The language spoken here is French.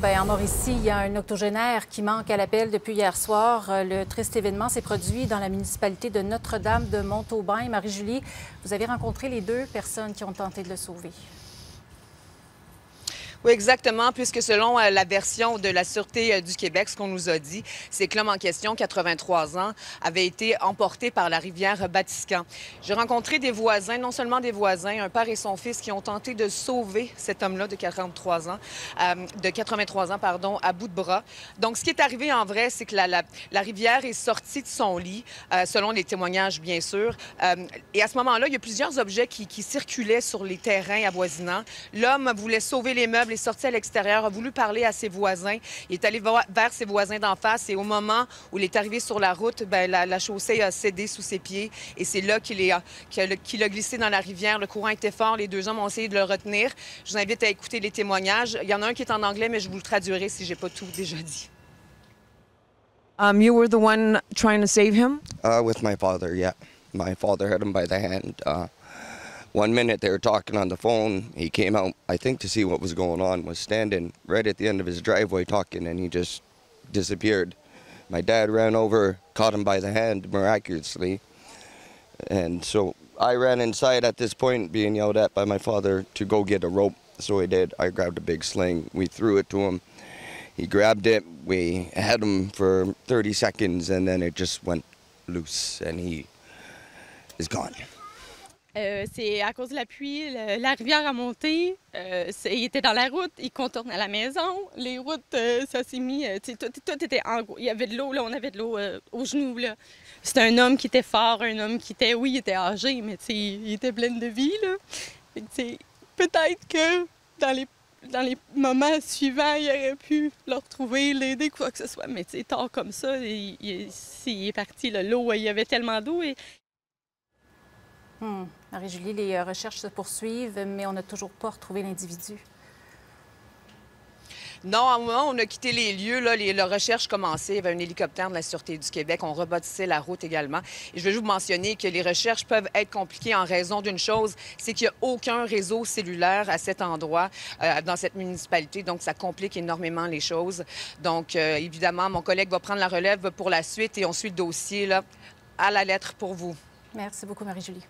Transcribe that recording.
Bien, en Mauricie, il y a un octogénaire qui manque à l'appel depuis hier soir. Le triste événement s'est produit dans la municipalité de Notre-Dame-de-Montauban. Marie-Julie, vous avez rencontré les deux personnes qui ont tenté de le sauver. Oui, exactement, puisque selon la version de la Sûreté du Québec, ce qu'on nous a dit, c'est que l'homme en question, 83 ans, avait été emporté par la rivière Batiscan. J'ai rencontré des voisins, non seulement des voisins, un père et son fils qui ont tenté de sauver cet homme-là de 83 ans, à bout de bras. Donc, ce qui est arrivé en vrai, c'est que la rivière est sortie de son lit, selon les témoignages, bien sûr. Et à ce moment-là, il y a plusieurs objets qui circulaient sur les terrains avoisinants. L'homme voulait sauver les meubles, est sorti à l'extérieur, a voulu parler à ses voisins. Il est allé vers ses voisins d'en face et au moment où il est arrivé sur la route, bien, la chaussée a cédé sous ses pieds et c'est là qu'il a glissé dans la rivière. Le courant était fort, les deux hommes ont essayé de le retenir. Je vous invite à écouter les témoignages. Il y en a un qui est en anglais, mais je vous le traduirai si j'ai pas tout déjà dit. You were the one trying to save him? With my father, yeah. My father had him by the hand. One minute they were talking on the phone. He came out, I think, to see what was going on, was standing right at the end of his driveway talking, and he just disappeared. My dad ran over, caught him by the hand miraculously. And so I ran inside at this point, being yelled at by my father to go get a rope. So he did. I grabbed a big sling. We threw it to him. He grabbed it. We had him for 30 seconds, and then it just went loose, and he is gone. C'est à cause de la pluie, la rivière a monté, il était dans la route, il contourne à la maison, les routes, ça s'est mis, tout était en gros, il y avait de l'eau, là, on avait de l'eau aux genoux, là. C'était un homme qui était fort, un homme qui était, oui, il était âgé, mais il était plein de vie, là. Peut-être que dans les moments suivants, il aurait pu le retrouver, l'aider, quoi que ce soit, mais tard comme ça, il est parti, l'eau, il y avait tellement d'eau et... Marie-Julie, les recherches se poursuivent, mais on n'a toujours pas retrouvé l'individu. Non, au moment où on a quitté les lieux, là, la recherche commençait. Il y avait un hélicoptère de la Sûreté du Québec. On rebâtissait la route également. Et je vais juste vous mentionner que les recherches peuvent être compliquées en raison d'une chose, c'est qu'il n'y a aucun réseau cellulaire à cet endroit, dans cette municipalité. Donc, ça complique énormément les choses. Donc, évidemment, mon collègue va prendre la relève pour la suite et on suit le dossier là, à la lettre pour vous. Merci beaucoup, Marie-Julie.